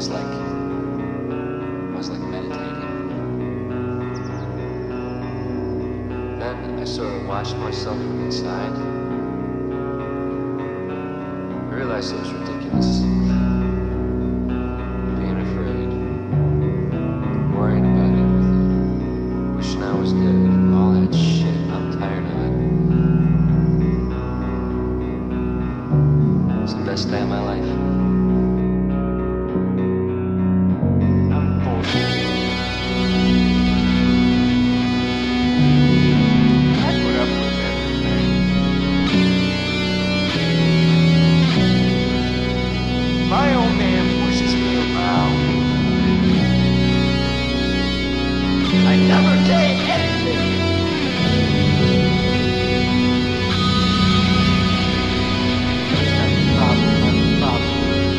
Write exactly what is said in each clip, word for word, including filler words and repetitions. was like, I was like meditating. Then I sort of watched myself from inside. I realized it was ridiculous. Being afraid, worrying about everything, wishing I was dead, all that shit. I'm tired of it. It's the best day of my life. Anything. That's the problem, that's the problem.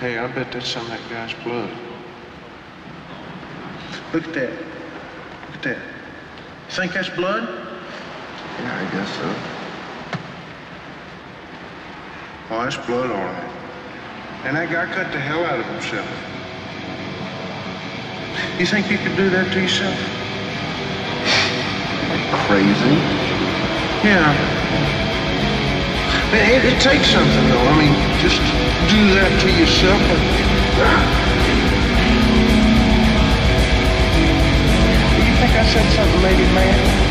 Hey, I bet that's some of that guy's blood. Look at that. Look at that. You think that's blood? Yeah, I guess so. Oh, that's blood, all right. And that guy cut the hell out of himself. You think you could do that to yourself? Like crazy? Yeah. It, it takes something, though. I mean, just do that to yourself. Do you think I said something, lady man?